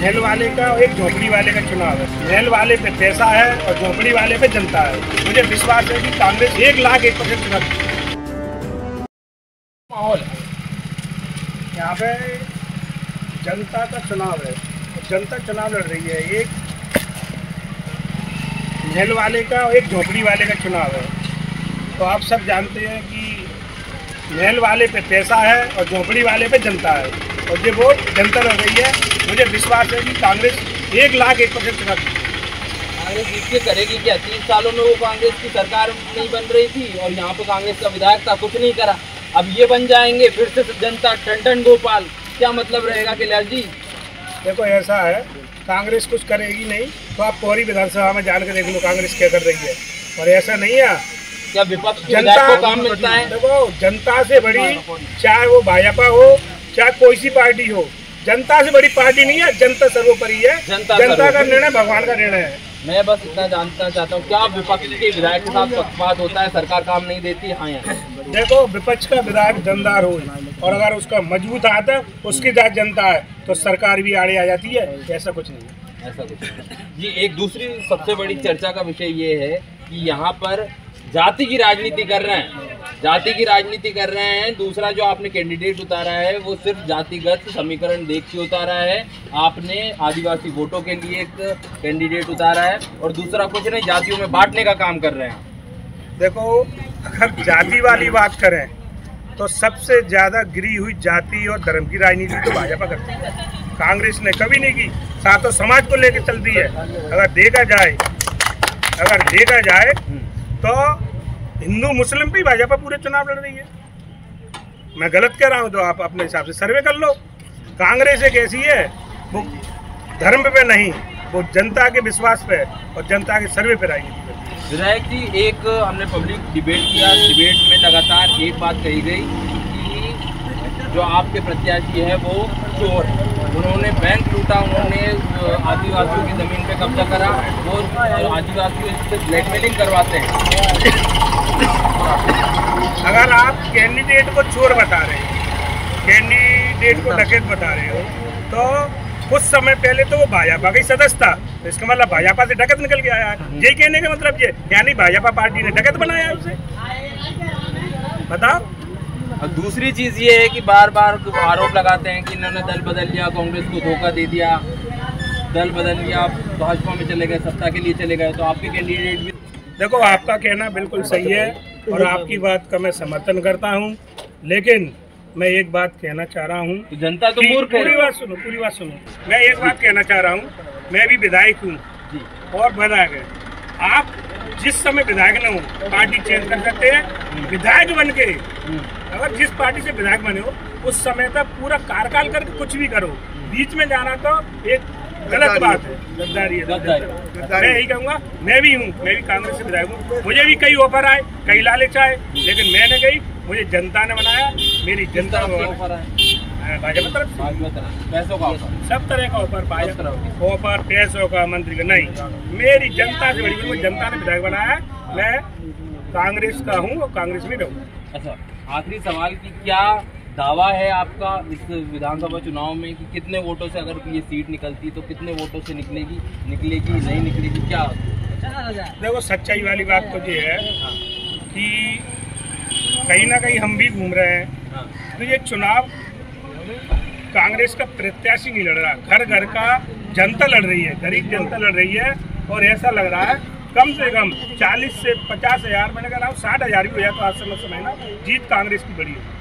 झेल वाले का और एक झोपड़ी वाले का चुनाव है। झेल वाले पे पैसा है और झोपड़ी वाले पे जनता है। मुझे विश्वास है कि कांग्रेस 1,01,000 चुनाव माहौल है। यहाँ पे जनता का चुनाव है, जनता चुनाव लड़ रही है। एक झेल वाले का और एक झोपड़ी वाले का चुनाव है। तो आप सब जानते हैं कि झेल वाले पे पैसा है और झोपड़ी वाले पे जनता है, और ये वोट जनता लड़ रही है। मुझे विश्वास है कि कांग्रेस 1,01,000 चुनाव कांग्रेस जीत के करेगी। क्या 30 सालों में वो कांग्रेस की सरकार नहीं बन रही थी, और यहाँ पे कांग्रेस का विधायक था, कुछ नहीं करा। अब ये बन जाएंगे फिर से जनता टंडन गोपाल, क्या मतलब रहेगा कैलाश जी? देखो ऐसा है, कांग्रेस कुछ करेगी नहीं तो आप पौरी विधानसभा में जाकर देख लो कांग्रेस क्या कर रही है। और ऐसा नहीं है क्या विपक्ष जनता को काम मिलता है? देखो जनता से बड़ी, चाहे वो भाजपा हो चाहे कोई सी पार्टी हो, जनता से बड़ी पार्टी नहीं है। जनता सर्वोपरि है, जनता का निर्णय भगवान का निर्णय है। मैं बस इतना जानना चाहता हूँ, क्या विपक्ष के विधायक के साथ पक्षपात होता है, सरकार काम नहीं देती? हाँ यार, देखो विपक्ष का विधायक दमदार हो और अगर उसका मजबूत आता है, उसके साथ जनता है तो सरकार भी आड़े आ जाती है। ऐसा कुछ नहीं है, ऐसा कुछ नहीं। ये एक दूसरी सबसे बड़ी चर्चा का विषय ये है कि यहाँ पर जाति की राजनीति कर रहे हैं, जाति की राजनीति कर रहे हैं। दूसरा जो आपने कैंडिडेट उतारा है वो सिर्फ जातिगत समीकरण देख के उतारा है। आपने आदिवासी वोटों के लिए एक कैंडिडेट उतारा है और दूसरा कुछ नहीं, जातियों में बांटने का काम कर रहे हैं। देखो अगर जाति वाली बात करें तो सबसे ज़्यादा गिरी हुई जाति और धर्म की राजनीति तो भाजपा करती है, कांग्रेस ने कभी नहीं की। सातों समाज को लेकर चलती है। अगर देखा जाए तो हिंदू मुस्लिम भी भाजपा पूरे चुनाव लड़ रही है। मैं गलत कह रहा हूँ तो आप अपने हिसाब से सर्वे कर लो। कांग्रेस एक ऐसी है वो धर्म पे नहीं, वो जनता के विश्वास पे और जनता के सर्वे पे राजनीति करती है। विधायक जी, एक हमने पब्लिक डिबेट किया, डिबेट में लगातार एक बात कही गई कि जो आपके प्रत्याशी है वो चोर है, उन्होंने बैंक लूटा, उन्होंने आदिवासियों की ज़मीन पर कब्जा करा, वो आदिवासियों से ब्लैकमेलिंग करवाते हैं। अगर आप कैंडिडेट को चोर बता रहे हो, कैंडिडेट को डकैत बता रहे हो, तो कुछ समय पहले तो वो भाजपा का ही सदस्य था, तो इसका मतलब भाजपा से डकैत निकल के आया। ये कहने का मतलब ये, यानी भाजपा पार्टी ने डकैत बनाया उसे, बताओ। और दूसरी चीज़ ये है कि बार बार आरोप लगाते हैं कि इन्होंने दल बदल लिया, कांग्रेस को धोखा दे दिया, दल बदल लिया, भाजपा में चले गए, सत्ता के लिए चले गए। तो आपके कैंडिडेट भी, देखो आपका कहना बिल्कुल सही है और आपकी बात का मैं समर्थन करता हूँ, लेकिन मैं एक बात कहना चाह रहा हूँ। जनता तो मूर्ख है। पूरी बात सुनो। मैं एक बात कहना चाह रहा हूँ, मैं भी विधायक हूँ और विधायक है। आप जिस समय विधायक न हो पार्टी चेंज कर सकते हैं। विधायक बन के अगर जिस पार्टी से विधायक बने हो उस समय तक पूरा कार्यकाल करके कुछ भी करो, बीच में जाना तो एक गलत बात है, गद्दारी है। मैं यही कहूँगा, मैं भी कांग्रेस से विधायक हूँ, मुझे भी कई ऑफर आए, कई लालच आए, लेकिन मैंने कही मुझे जनता ने बनाया। मेरी जनता को ऑफर आए पैसों का, सब तरह का ऑफर, पैसों का, मंत्री का नहीं, मेरी जनता से बड़ी मुझे जनता ने विधायक बनाया। मैं कांग्रेस का हूँ और कांग्रेस में रहूँगा। अच्छा, आखिरी सवाल की क्या दावा है आपका इस विधानसभा चुनाव में कि कितने वोटों से, अगर ये सीट निकलती तो कितने वोटों से निकलेगी नहीं निकलेगी, क्या? देखो सच्चाई वाली बात तो ये है कि कहीं ना कहीं हम भी घूम रहे हैं। तो ये चुनाव कांग्रेस का प्रत्याशी नहीं लड़ रहा, घर घर का जनता लड़ रही है, गरीब जनता लड़ रही है। और ऐसा लग रहा है कम से कम 40 से 50 हजार, मैंने कहा 60 हजार भी हो जाए तो आज समझना जीत कांग्रेस की बड़ी है।